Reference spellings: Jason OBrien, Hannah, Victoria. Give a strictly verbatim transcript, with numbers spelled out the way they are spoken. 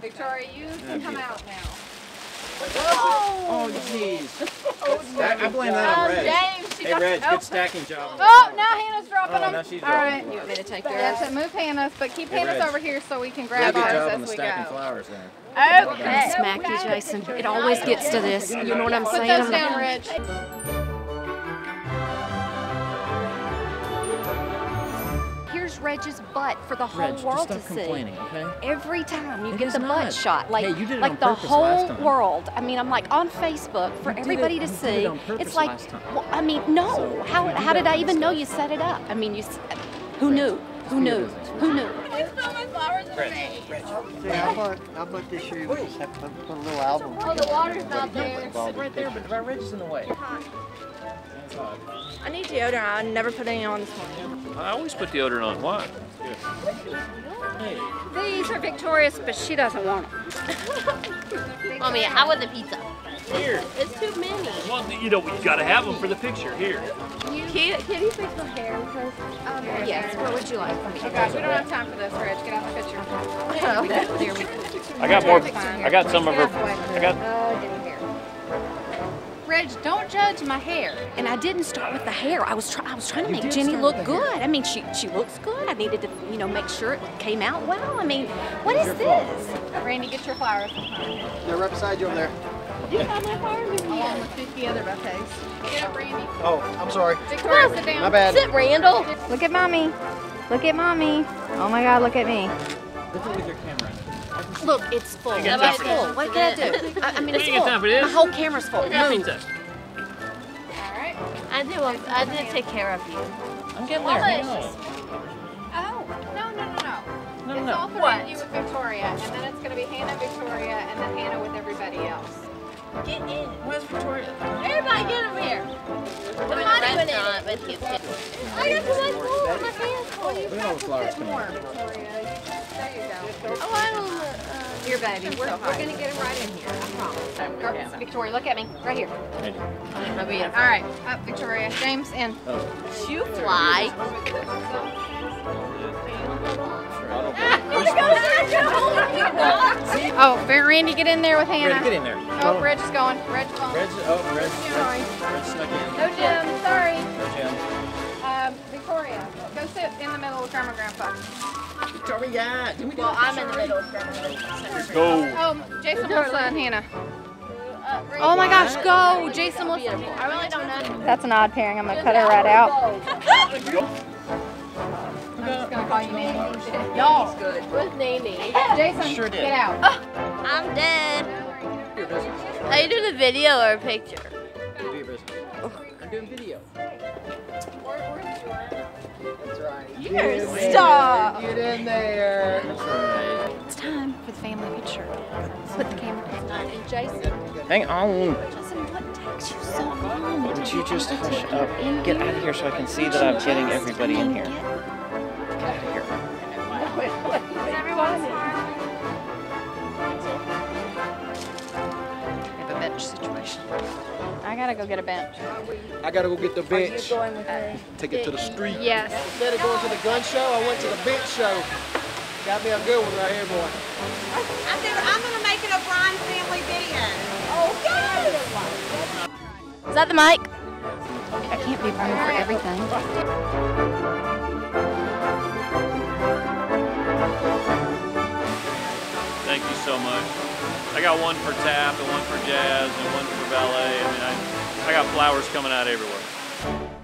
Victoria, you can come out now. Oh, jeez. Oh, oh, I blame that on Reg. Um, James, hey, Reg, good stacking job. Oh, now Hannah's dropping them. Oh, now she's dropping. All right. You want me to take yours? Yeah, so move Hannah's, but keep hey, Hannah's Reg. over here so we can grab ours as we go. Good job on the stacking flowers there. Okay. Smack you, Jason. It always gets to this. You know what I'm saying? Put those down, Reg. Reg's butt for the whole Reg, world to see. Okay? Every time you it get the not. butt shot, like, hey, you did it like on the whole world. I mean, I'm like on Facebook for you everybody it, to see. It it's like, well, I mean, no. So, how how did I even know you set it up? I mean, you. Who Reg. knew? Who knew? Who knew? There's so much flowers in the face. See, I thought, I thought this year you would just have to put a little album together. Oh, the water's not there. It's right there, but my Reg's in the way. I need deodorant. I never put any on this morning. I always put deodorant on. Why? Yeah. These are Victoria's, but she doesn't want them. Mommy, how about the pizza? Here. It's too many. Well, you know, you gotta have them for the picture. Here. Can, can you fix my hair? Because, um, yes, what would you like? Oh gosh, we don't have time for this, Reg. Get out the picture. I got more. I got some of her. I got. Reg, don't judge my hair. And I didn't start with the hair. I was trying. I was trying to make Jenny look good. I mean, she she looks good. I needed to, you know, make sure it came out well. I mean, what is this? Randy, get your flowers. They're right beside you over there. You have my flowers in along with fifty other bouquets. Get up, Randy. Oh, I'm sorry. Victoria, sit down. My bad. Sit, Randall. Look at mommy. Look at mommy. Oh my God, look at me. Look at your camera. Look, it's full. It's full. What can I do? I, I mean, it's full. My whole camera's full. All right. I do. I did take care of you. I'm getting there. Oh no no no no. No, it's no. all for what? you with Victoria, and then it's going to be Hannah, Victoria, and then Hannah with everybody else. Get in. Where's Victoria? Everybody get over here. Come on, in. I got too much more. My hands full. You have to fit more, Victoria. There you go. Oh, I don't know. Your baby. We're, so we're going to get him right in here. I promise. I'm Girl, Victoria, look at me. Right here. Right here. All right. Up, Victoria. James, in. Oh. You fly. Oh, Randy, get in there with Hannah. Randy, get in there. Oh, Reg is going. Reg's going. Reg's, oh, Reg, Reg, Reg snuck in. No Jim, sorry. No Jim. Um, Victoria, go sit in the middle with Grandma and Grandpa. Victoria, do we do Well, I'm sorry. in the middle with Grandma and Grandpa. Let's go. Oh, Jason will slide Hannah. Uh, oh my gosh, go! Jason will slide. I really don't know. That's an odd pairing. I'm going to cut her right out. I'm just gonna call you Nanny. Y'all good. With Nanny. Jason, sure did. get out. Oh, I'm dead. Are you doing a video or a picture? I'm doing business. I'm doing video. That's right. You're a star. Get in there. It's time for the family picture. Put the camera on. And Jason. Hang on. Jason, what takes you so long? Would you just hush up? Get out of here so I can see that I'm getting everybody in here. Situation. I gotta go get a bench. I gotta go get the bench. Going with uh, take it to the street. Yes. Instead of going to the gun show, I went to the bench show. Got me a good one right here, boy. I'm gonna, I'm gonna make an O'Brien family video. Okay. Is that the mic? I can't be blamed for everything. Thank you so much. I got one for tap and one for jazz and one for ballet. I mean, I, I got flowers coming out everywhere.